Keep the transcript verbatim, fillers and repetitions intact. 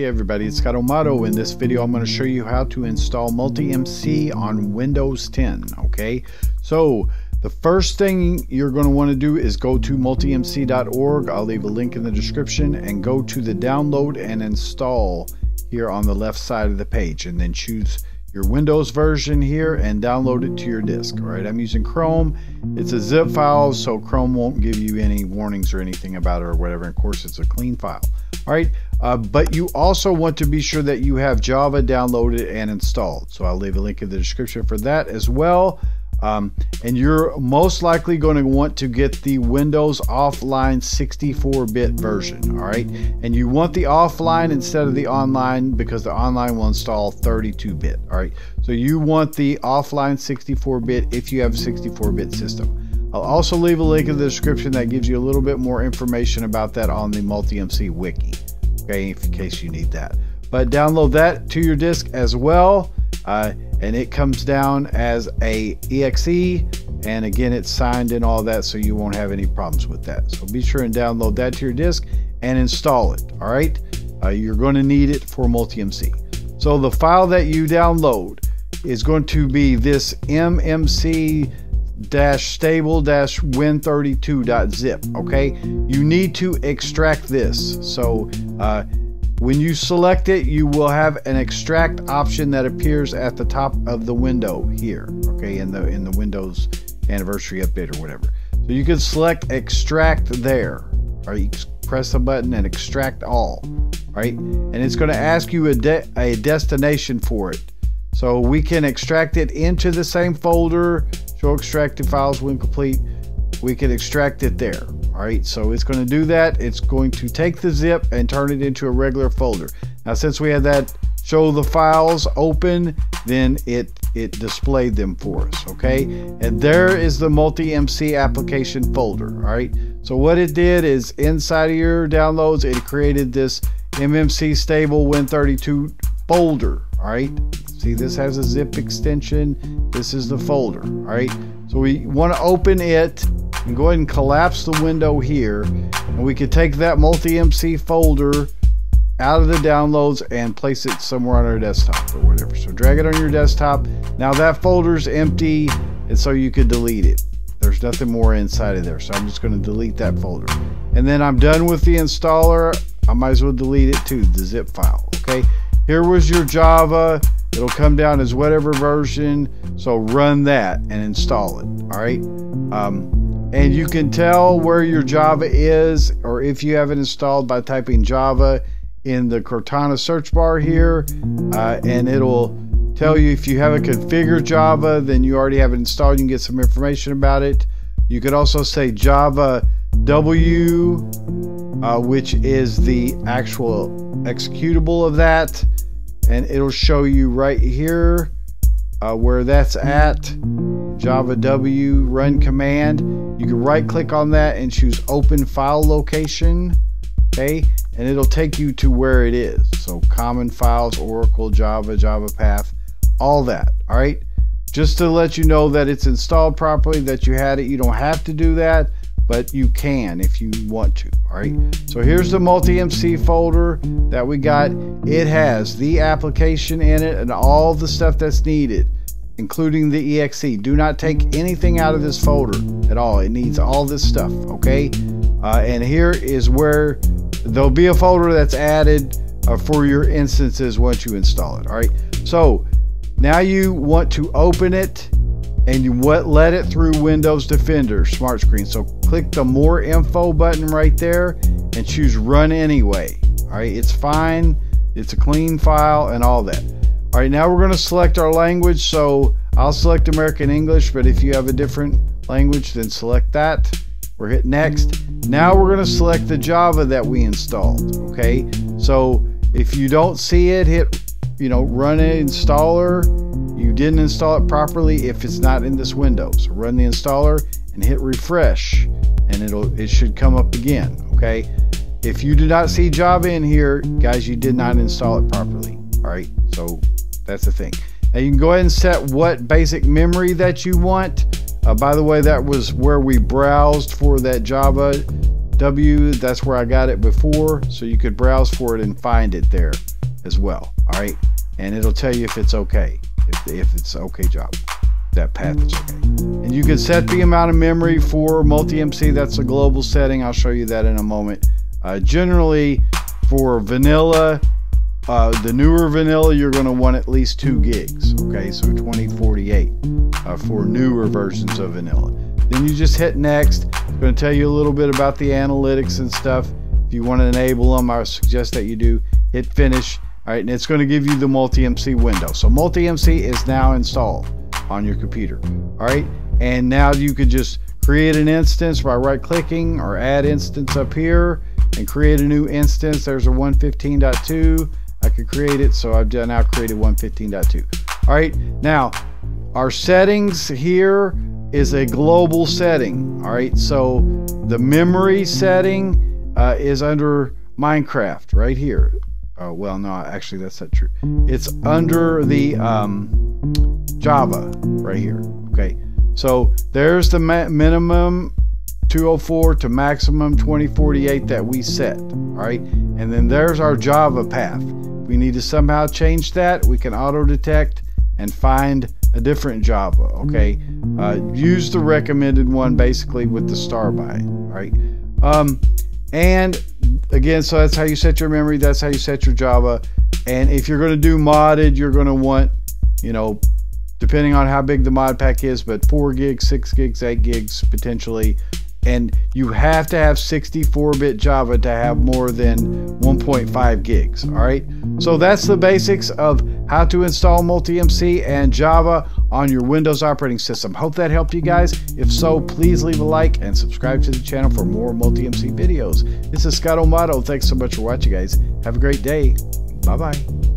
Hey everybody, it's ScottoMotto. In this video I'm going to show you how to install MultiMC on Windows ten. Okay, so the first thing you're going to want to do is go to multi M C dot org. I'll leave a link in the description, and go to the download and install here on the left side of the page, and then choose your Windows version here and download it to your disk. All right, I'm using Chrome. It's a zip file, so Chrome won't give you any warnings or anything about it or whatever. Of course, it's a clean file. All right, uh, but you also want to be sure that you have Java downloaded and installed. So I'll leave a link in the description for that as well. Um, and you're most likely going to want to get the Windows offline sixty-four bit version. All right, and you want the offline instead of the online, because the online will install thirty-two bit. All right, so you want the offline sixty-four bit if you have a sixty-four bit system. I'll also leave a link in the description that gives you a little bit more information about that on the MultiMC Wiki, okay, in case you need that. But download that to your disk as well. Uh, and it comes down as a E X E, and again it's signed and all that, so you won't have any problems with that. So be sure and download that to your disk and install it. All right, uh, you're going to need it for MultiMC. So the file that you download is going to be this m m c dash stable dash win thirty-two dot zip. Okay, you need to extract this. So uh, when you select it, you will have an extract option that appears at the top of the window here, okay, in the in the Windows anniversary update or whatever. So you can select extract there, or you press the button and extract all, right? And it's going to ask you a, de a destination for it. So we can extract it into the same folder, show extracted files when complete. We can extract it there. All right, so it's going to do that. It's going to take the zip and turn it into a regular folder. Now, since we had that show the files open, then it it displayed them for us, okay? And there is the MultiMC application folder, all right? So what it did is, inside of your downloads, it created this m m c stable win thirty-two folder, all right? See, this has a zip extension. This is the folder, all right? So we want to open it and go ahead and collapse the window here, and we could take that MultiMC folder out of the downloads and place it somewhere on our desktop or whatever. So drag it on your desktop. Now that folder's empty, and so you could delete it. There's nothing more inside of there, so I'm just going to delete that folder. And then I'm done with the installer. I might as well delete it too, the zip file. Okay, here was your Java. It'll come down as whatever version, so run that and install it. All right, um, and you can tell where your Java is, or if you have it installed, by typing Java in the Cortana search bar here, uh, and it'll tell you if you haven't configured Java, then you already have it installed. You can get some information about it. You could also say Java W, uh, which is the actual executable of that, and it'll show you right here uh, where that's at. Java W run command. You can right click on that and choose open file location, okay, and it'll take you to where it is. So common files, Oracle, Java, Java path, all that. All right, just to let you know that it's installed properly, that you had it. You don't have to do that, but you can if you want to. All right, so here's the MultiMC folder that we got. It has the application in it and all the stuff that's needed, including the E X E. Do not take anything out of this folder at all. It needs all this stuff, okay? Uh, and here is where there'll be a folder that's added uh, for your instances once you install it, all right? So now you want to open it, and you want, let it through Windows Defender Smart Screen. So click the More Info button right there and choose Run Anyway, all right? It's fine, it's a clean file and all that. All right, now we're going to select our language. So I'll select American English, but if you have a different language, then select that. We're hit next. Now we're going to select the Java that we installed, okay? So if you don't see it, hit, you know, run an installer. You didn't install it properly if it's not in this window. So run the installer and hit refresh, and it'll, it should come up again, okay? If you do not see Java in here, guys, you did not install it properly, all right? So that's the thing. Now you can go ahead and set what basic memory that you want. Uh, by the way, that was where we browsed for that Java W, that's where I got it before, so you could browse for it and find it there as well. All right, and it'll tell you if it's okay, if, if it's okay Java, that path is okay. And you can set the amount of memory for MultiMC. That's a global setting. I'll show you that in a moment. Uh, generally, for vanilla, uh, the newer vanilla, you're going to want at least two gigs. Okay, so twenty forty-eight uh, for newer versions of vanilla. Then you just hit next. It's going to tell you a little bit about the analytics and stuff. If you want to enable them, I suggest that you do. Hit finish. All right, and it's going to give you the MultiMC window. So MultiMC is now installed on your computer. All right, and now you could just create an instance by right-clicking or add instance up here and create a new instance. There's a one fifteen point two. I could create it, so I've now created one fifteen point two. All right, now our settings here is a global setting. All right, so the memory setting uh, is under Minecraft right here. Oh, well, no, actually, that's not true. It's under the um, Java right here. Okay, so there's the minimum two oh four to maximum twenty forty-eight that we set. All right, and then there's our Java path. If we need to somehow change that, we can auto detect and find a different Java. Okay, uh, use the recommended one basically with the star by it. All right, um, and again, so that's how you set your memory, that's how you set your Java. And if you're going to do modded, you're going to want, you know, depending on how big the mod pack is, but four gigs, six gigs, eight gigs potentially. And you have to have sixty-four bit Java to have more than one point five gigs. All right, so that's the basics of how to install MultiMC and Java on your Windows operating system. Hope that helped you guys. If so, please leave a like and subscribe to the channel for more MultiMC videos. This is ScottoMotto. Thanks so much for watching, guys. Have a great day. Bye bye.